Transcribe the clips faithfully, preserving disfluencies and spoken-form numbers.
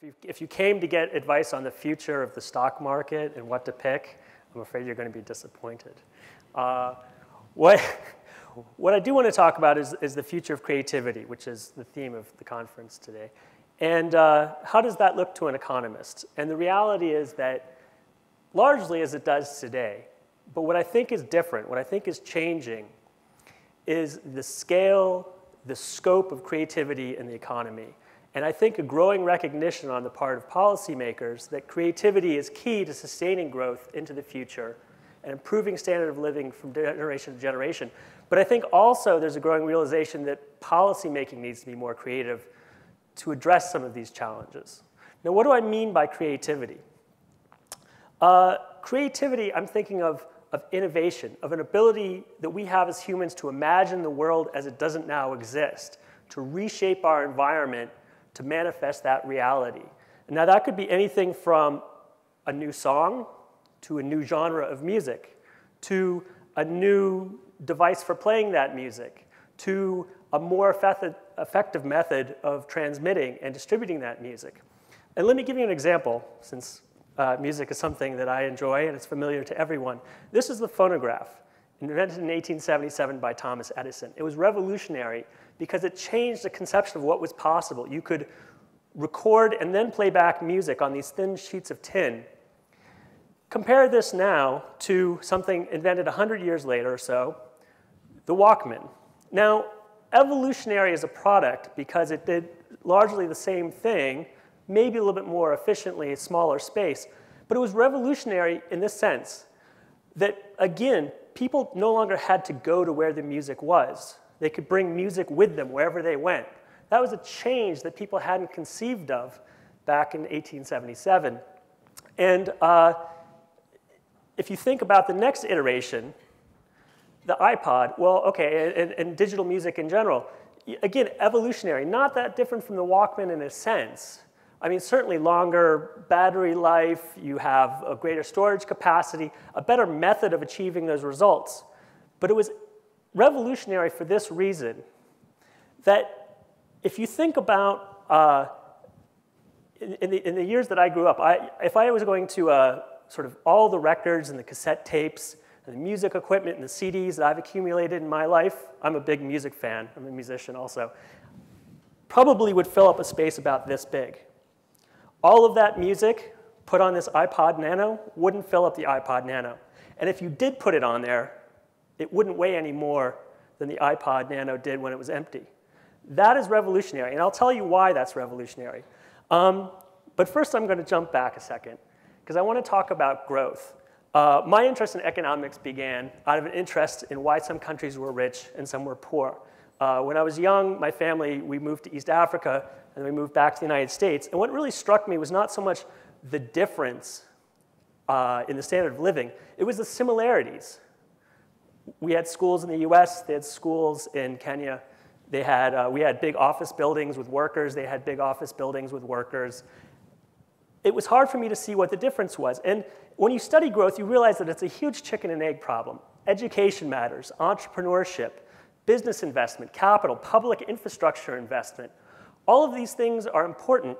If you, if you came to get advice on the future of the stock market and what to pick, I'm afraid you're going to be disappointed. Uh, what, what I do want to talk about is, is the future of creativity, which is the theme of the conference today. And uh, how does that look to an economist? And the reality is that largely as it does today, but what I think is different, what I think is changing, is the scale, the scope of creativity in the economy. And I think a growing recognition on the part of policymakers that creativity is key to sustaining growth into the future and improving standard of living from generation to generation. But I think also there's a growing realization that policymaking needs to be more creative to address some of these challenges. Now, what do I mean by creativity? Uh, creativity, I'm thinking of, of innovation, of an ability that we have as humans to imagine the world as it doesn't now exist, to reshape our environment to manifest that reality. And now that could be anything from a new song to a new genre of music, to a new device for playing that music, to a more effective method of transmitting and distributing that music. And let me give you an example, since uh, music is something that I enjoy and it's familiar to everyone. This is the phonograph, invented in eighteen seventy-seven by Thomas Edison. It was revolutionary because it changed the conception of what was possible. You could record and then play back music on these thin sheets of tin. Compare this now to something invented one hundred years later or so, the Walkman. Now, evolutionary is a product because it did largely the same thing, maybe a little bit more efficiently, a smaller space, but it was revolutionary in this sense that, again, people no longer had to go to where the music was. They could bring music with them wherever they went. That was a change that people hadn't conceived of back in eighteen seventy-seven. And uh, if you think about the next iteration, the iPod, well, okay, and, and digital music in general, again, evolutionary, not that different from the Walkman in a sense. I mean, certainly longer battery life, you have a greater storage capacity, a better method of achieving those results. But it was revolutionary for this reason, that if you think about uh, in, in, the, in the years that I grew up, I, if I was going to uh, sort of all the records and the cassette tapes and the music equipment and the C Ds that I've accumulated in my life, I'm a big music fan, I'm a musician also, probably would fill up a space about this big. All of that music put on this iPod Nano wouldn't fill up the iPod Nano. And if you did put it on there, it wouldn't weigh any more than the iPod Nano did when it was empty. That is revolutionary, and I'll tell you why that's revolutionary. Um, but first I'm going to jump back a second, because I want to talk about growth. Uh, my interest in economics began out of an interest in why some countries were rich and some were poor. Uh, when I was young, my family, we moved to East Africa, and we moved back to the United States. And what really struck me was not so much the difference uh, in the standard of living, it was the similarities. We had schools in the U S, they had schools in Kenya, they had, uh, we had big office buildings with workers, they had big office buildings with workers. It was hard for me to see what the difference was. And when you study growth, you realize that it's a huge chicken and egg problem. Education matters, entrepreneurship, business investment, capital, public infrastructure investment. All of these things are important,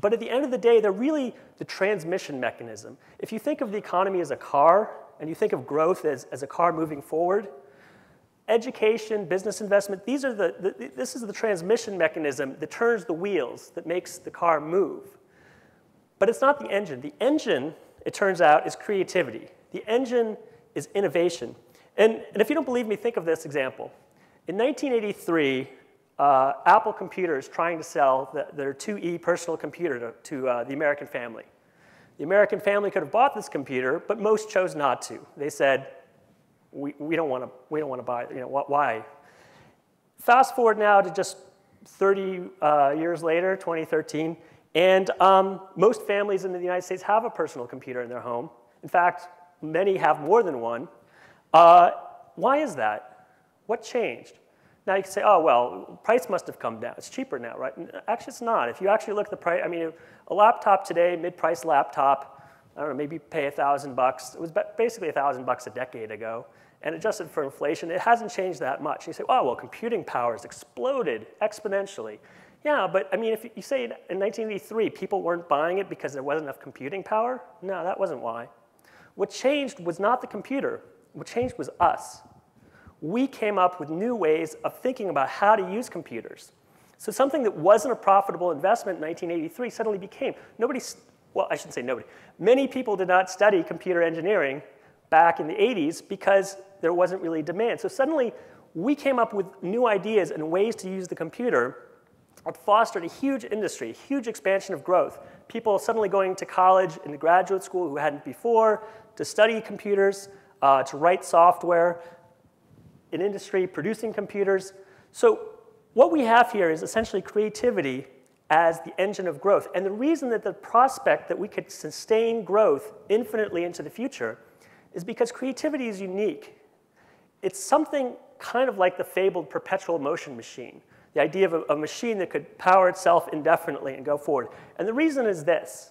but at the end of the day, they're really the transmission mechanism. If you think of the economy as a car, and you think of growth as, as a car moving forward, education, business investment, these are the, the, this is the transmission mechanism that turns the wheels, that makes the car move. But it's not the engine. The engine, it turns out, is creativity. The engine is innovation. And, and if you don't believe me, think of this example. In nineteen eighty-three, uh, Apple Computer is trying to sell the, their two E personal computer to, to uh, the American family. The American family could have bought this computer, but most chose not to. They said, we, we don't want to buy it. You know, why? Fast forward now to just thirty years later, twenty thirteen, and um, most families in the United States have a personal computer in their home. In fact, many have more than one. Uh, why is that? What changed? Now you can say, oh, well, price must have come down. It's cheaper now, right? Actually, it's not. If you actually look at the price, I mean, a laptop today, mid-price laptop, I don't know, maybe pay a thousand bucks. It was basically a thousand bucks a decade ago. And adjusted for inflation, it hasn't changed that much. You say, oh, well, computing power has exploded exponentially. Yeah, but I mean, if you say in nineteen eighty-three people weren't buying it because there wasn't enough computing power, no, that wasn't why. What changed was not the computer. What changed was us. We came up with new ways of thinking about how to use computers. So something that wasn't a profitable investment in nineteen eighty-three suddenly became. Nobody, well, I shouldn't say nobody. Many people did not study computer engineering back in the eighties because there wasn't really demand. So suddenly, we came up with new ideas and ways to use the computer that fostered a huge industry, a huge expansion of growth. People suddenly going to college and to graduate school who hadn't before, to study computers, uh, to write software, an industry producing computers. So what we have here is essentially creativity as the engine of growth. And the reason that the prospect that we could sustain growth infinitely into the future is because creativity is unique. It's something kind of like the fabled perpetual motion machine, the idea of a, a machine that could power itself indefinitely and go forward. And the reason is this.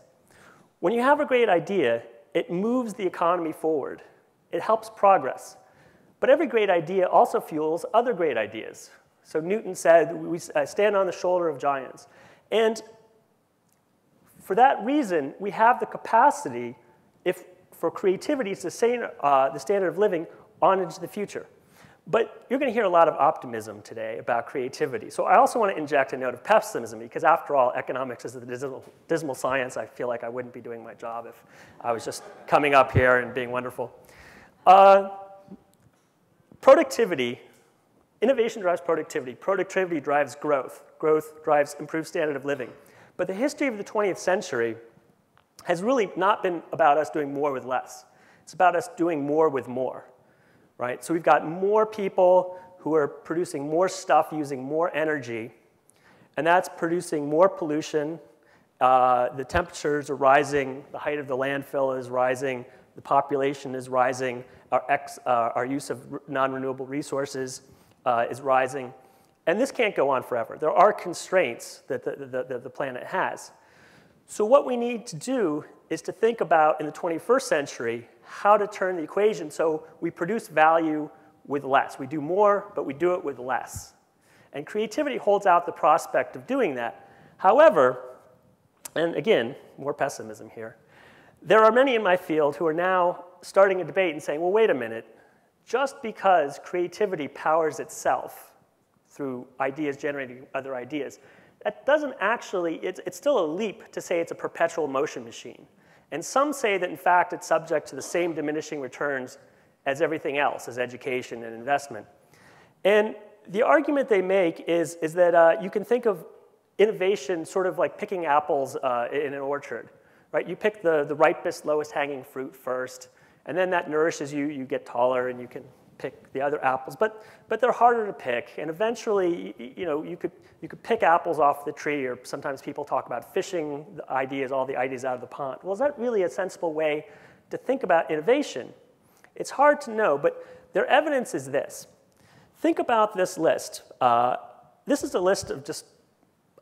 When you have a great idea, it moves the economy forward. It helps progress. But every great idea also fuels other great ideas. So Newton said, we stand on the shoulder of giants. And for that reason, we have the capacity if, for creativity to sustain uh, the standard of living on into the future. But you're going to hear a lot of optimism today about creativity. So I also want to inject a note of pessimism, because after all, economics is a dismal, dismal science. I feel like I wouldn't be doing my job if I was just coming up here and being wonderful. Uh, productivity, innovation drives productivity. Productivity drives growth. Growth drives improved standard of living. But the history of the twentieth century has really not been about us doing more with less. It's about us doing more with more. Right? So we've got more people who are producing more stuff using more energy, and that's producing more pollution. Uh, the temperatures are rising, the height of the landfill is rising, the population is rising, our, ex, uh, our use of non-renewable resources uh, is rising. And this can't go on forever. There are constraints that the, the, the planet has. So what we need to do is to think about, in the twenty-first century, how to turn the equation so we produce value with less. We do more, but we do it with less. And creativity holds out the prospect of doing that. However, and again, more pessimism here, there are many in my field who are now starting a debate and saying, well, wait a minute. Just because creativity powers itself through ideas generating other ideas, that doesn't actually, it's, it's still a leap to say it's a perpetual motion machine. And some say that, in fact, it's subject to the same diminishing returns as everything else, as education and investment. And the argument they make is, is that uh, you can think of innovation sort of like picking apples uh, in an orchard. Right? You pick the, the ripest, lowest hanging fruit first, and then that nourishes you. You get taller, and you can pick the other apples. But, but they're harder to pick. And eventually, you, you know, you could, you could pick apples off the tree, or sometimes people talk about fishing the ideas, all the ideas out of the pond. Well, is that really a sensible way to think about innovation? It's hard to know, but their evidence is this. Think about this list. Uh, this is a list of just,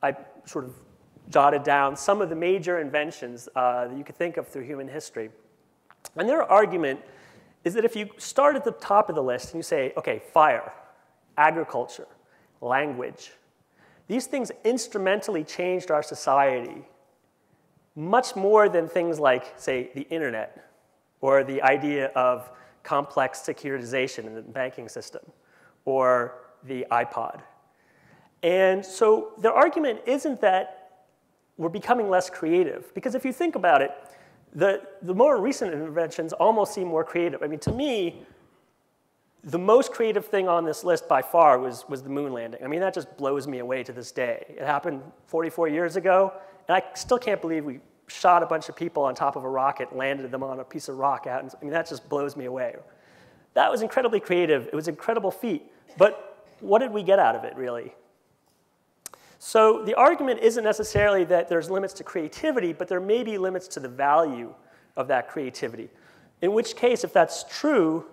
I sort of jotted down some of the major inventions uh, that you could think of through human history. And their argument is that if you start at the top of the list and you say, okay, fire, agriculture, language, these things instrumentally changed our society much more than things like, say, the internet or the idea of complex securitization in the banking system or the iPod. And so their argument isn't that we're becoming less creative, because if you think about it, The, the more recent inventions almost seem more creative. I mean, to me, the most creative thing on this list by far was, was the moon landing. I mean, that just blows me away to this day. It happened forty-four years ago, and I still can't believe we shot a bunch of people on top of a rocket, landed them on a piece of rock out. And, I mean, that just blows me away. That was incredibly creative. It was an incredible feat. But what did we get out of it, really? So the argument isn't necessarily that there's limits to creativity, but there may be limits to the value of that creativity. In which case, if that's true,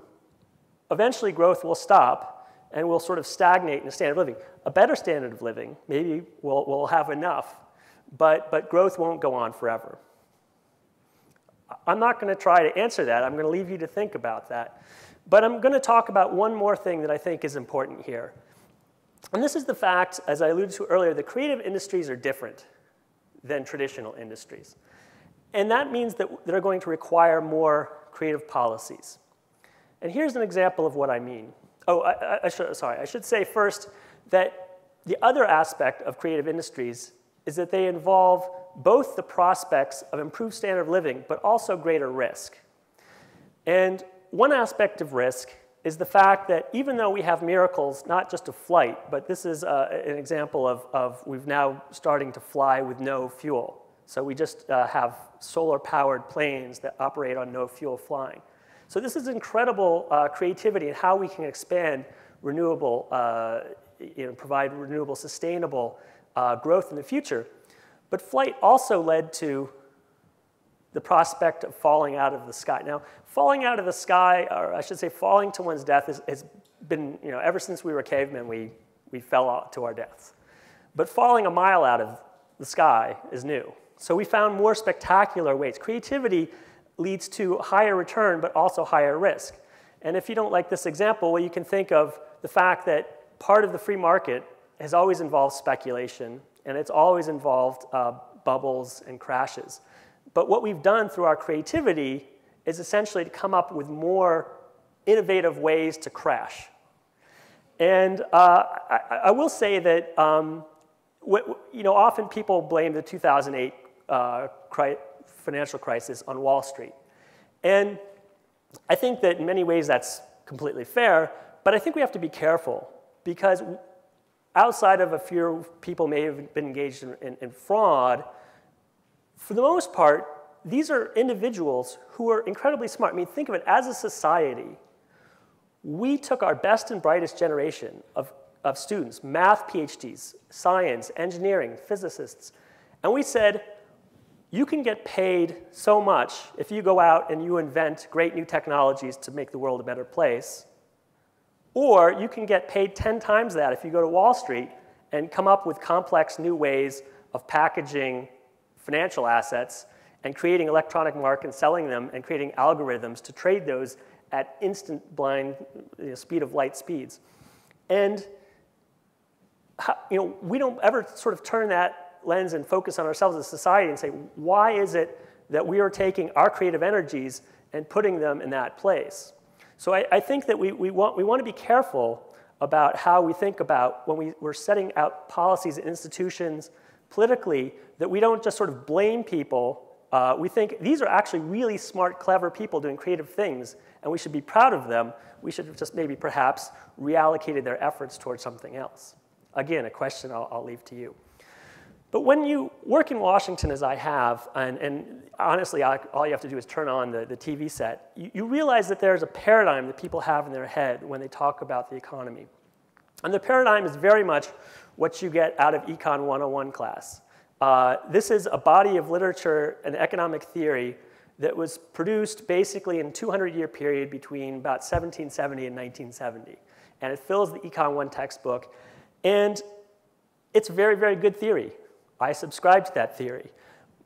eventually growth will stop and we'll sort of stagnate in a standard of living. A better standard of living, maybe we'll, we'll have enough, but, but growth won't go on forever. I'm not going to try to answer that. I'm going to leave you to think about that. But I'm going to talk about one more thing that I think is important here. And this is the fact, as I alluded to earlier, the creative industries are different than traditional industries. And that means that they're going to require more creative policies. And here's an example of what I mean. Oh, I, I should, sorry, I should say first that the other aspect of creative industries is that they involve both the prospects of improved standard of living, but also greater risk. And one aspect of risk is the fact that even though we have miracles, not just of flight, but this is uh, an example of, of we've now starting to fly with no fuel. So we just uh, have solar-powered planes that operate on no fuel flying. So this is incredible uh, creativity in how we can expand renewable, uh, you know, provide renewable, sustainable uh, growth in the future. But flight also led to the prospect of falling out of the sky. Now, falling out of the sky, or I should say falling to one's death, is, has been, you know, ever since we were cavemen, we, we fell out to our deaths. But falling a mile out of the sky is new. So we found more spectacular ways. Creativity leads to higher return, but also higher risk. And if you don't like this example, well, you can think of the fact that part of the free market has always involved speculation, and it's always involved uh, bubbles and crashes. But what we've done through our creativity is essentially to come up with more innovative ways to crash. And uh, I, I will say that um, what, you know, often people blame the two thousand eight uh, cri financial crisis on Wall Street. And I think that in many ways that's completely fair, but I think we have to be careful, because outside of a few people may have been engaged in, in, in fraud, for the most part, these are individuals who are incredibly smart. I mean, think of it, as a society, we took our best and brightest generation of, of students, math PhDs, science, engineering, physicists, and we said, you can get paid so much if you go out and you invent great new technologies to make the world a better place, or you can get paid ten times that if you go to Wall Street and come up with complex new ways of packaging financial assets and creating electronic markets and selling them and creating algorithms to trade those at instant blind, you know, speed of light speeds. And you know, we don't ever sort of turn that lens and focus on ourselves as a society and say, why is it that we are taking our creative energies and putting them in that place? So I, I think that we, we, want, we want to be careful about how we think about when we, we're setting out policies and institutions politically, that we don't just sort of blame people. Uh, we think these are actually really smart, clever people doing creative things, and we should be proud of them. We should have just maybe perhaps reallocated their efforts towards something else. Again, a question I'll, I'll leave to you. But when you work in Washington, as I have, and, and honestly, I, all you have to do is turn on the, the T V set, you, you realize that there's a paradigm that people have in their head when they talk about the economy. And the paradigm is very much what you get out of Econ one oh one class. Uh, this is a body of literature and economic theory that was produced basically in a two hundred year period between about seventeen seventy and nineteen seventy. And it fills the Econ one textbook. And it's very, very good theory. I subscribe to that theory.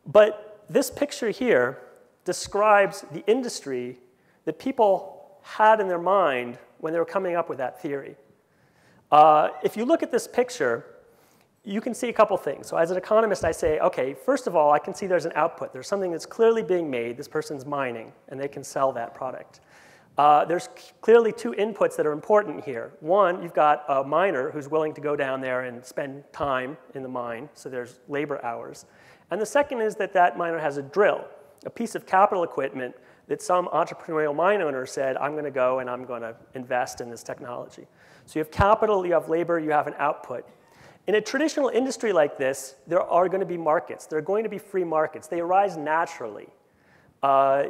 But this picture here describes the industry that people had in their mind when they were coming up with that theory. Uh, if you look at this picture, you can see a couple things. So as an economist, I say, OK, first of all, I can see there's an output. There's something that's clearly being made. This person's mining, and they can sell that product. Uh, there's clearly two inputs that are important here. One, you've got a miner who's willing to go down there and spend time in the mine, so there's labor hours. And the second is that that miner has a drill, a piece of capital equipment that some entrepreneurial mine owner said, I'm going to go and I'm going to invest in this technology. So you have capital, you have labor, you have an output. In a traditional industry like this, there are going to be markets. There are going to be free markets. They arise naturally. Uh,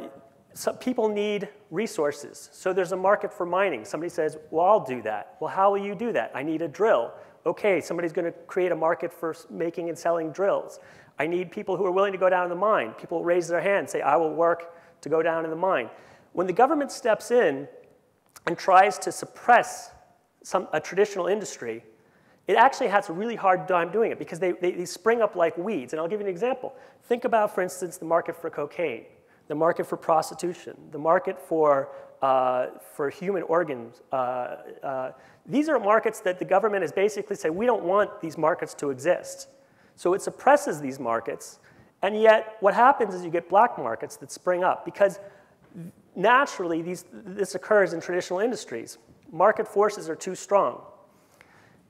So people need resources. So there's a market for mining. Somebody says, well, I'll do that. Well, how will you do that? I need a drill. OK, somebody's going to create a market for making and selling drills. I need people who are willing to go down in the mine. People raise their hand, say, I will work to go down in the mine. When the government steps in and tries to suppress some, a traditional industry, it actually has a really hard time doing it, because they, they, they spring up like weeds. And I'll give you an example. Think about, for instance, the market for cocaine. the market for prostitution, the market for, uh, for human organs. Uh, uh, these are markets that the government is basically saying, we don't want these markets to exist. So it suppresses these markets. And yet what happens is you get black markets that spring up, because naturally these, this occurs in traditional industries. Market forces are too strong.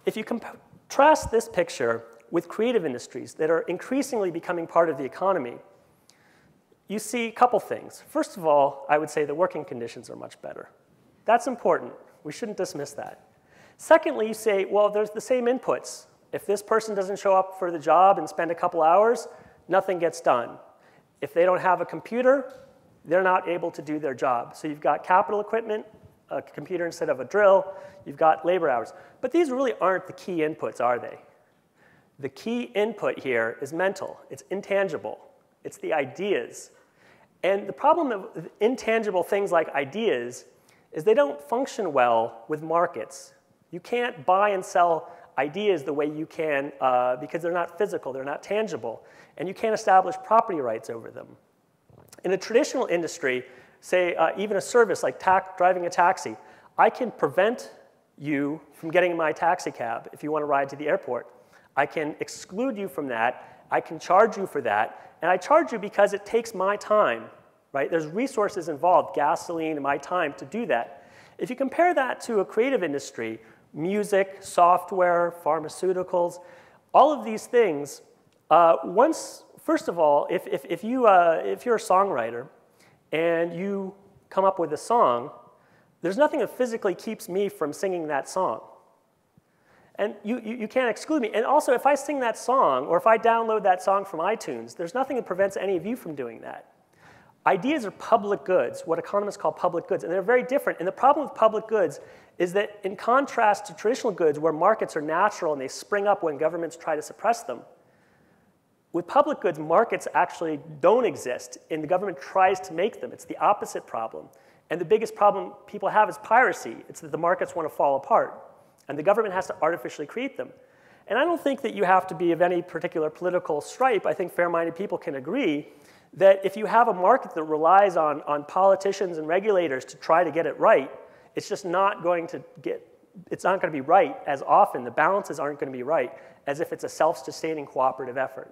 If you contrast this picture with creative industries that are increasingly becoming part of the economy, you see a couple things. First of all, I would say the working conditions are much better. That's important. We shouldn't dismiss that. Secondly, you say, well, there's the same inputs. If this person doesn't show up for the job and spend a couple hours, nothing gets done. If they don't have a computer, they're not able to do their job. So you've got capital equipment, a computer instead of a drill, you've got labor hours. But these really aren't the key inputs, are they? The key input here is mental. It's intangible. It's the ideas. And the problem of intangible things like ideas is they don't function well with markets. You can't buy and sell ideas the way you can uh, because they're not physical, they're not tangible, and you can't establish property rights over them. In a traditional industry, say uh, even a service like driving a taxi, I can prevent you from getting in my taxi cab if you want to ride to the airport. I can exclude you from that, I can charge you for that, and I charge you because it takes my time, right? There's resources involved, gasoline and my time to do that. If you compare that to a creative industry, music, software, pharmaceuticals, all of these things, uh, once, first of all, if, if, if, you, uh, if you're a songwriter and you come up with a song, there's nothing that physically keeps me from singing that song. And you, you, you can't exclude me. And also, if I sing that song, or if I download that song from iTunes, there's nothing that prevents any of you from doing that. Ideas are public goods, what economists call public goods, and they're very different. And the problem with public goods is that in contrast to traditional goods where markets are natural and they spring up when governments try to suppress them, with public goods, markets actually don't exist, and the government tries to make them. It's the opposite problem. And the biggest problem people have is piracy. It's that the markets want to fall apart, and the government has to artificially create them. And I don't think that you have to be of any particular political stripe. I think fair-minded people can agree that if you have a market that relies on, on politicians and regulators to try to get it right, it's just not going to get, it's not going to be right as often. The balances aren't going to be right as if it's a self-sustaining cooperative effort.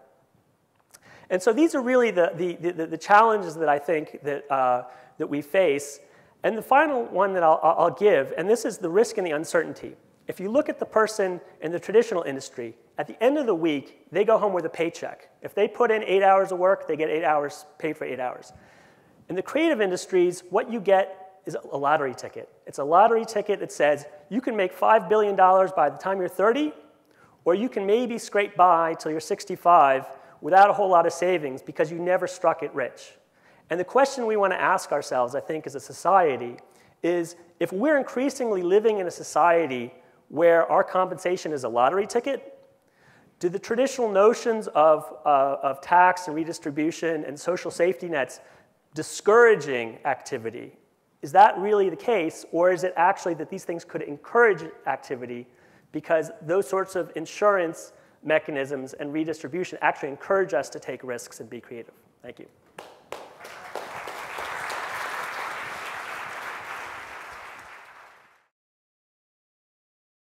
And so these are really the, the, the, the challenges that I think that, uh, that we face. And the final one that I'll, I'll give, and this is the risk and the uncertainty. If you look at the person in the traditional industry, at the end of the week, they go home with a paycheck. If they put in eight hours of work, they get eight hours, paid for eight hours. In the creative industries, what you get is a lottery ticket. It's a lottery ticket that says you can make five billion dollars by the time you're thirty, or you can maybe scrape by till you're sixty-five without a whole lot of savings because you never struck it rich. And the question we want to ask ourselves, I think, as a society is, if we're increasingly living in a society where our compensation is a lottery ticket, do the traditional notions of, uh, of tax and redistribution and social safety nets discouraging activity? Is that really the case, or is it actually that these things could encourage activity because those sorts of insurance mechanisms and redistribution actually encourage us to take risks and be creative? Thank you.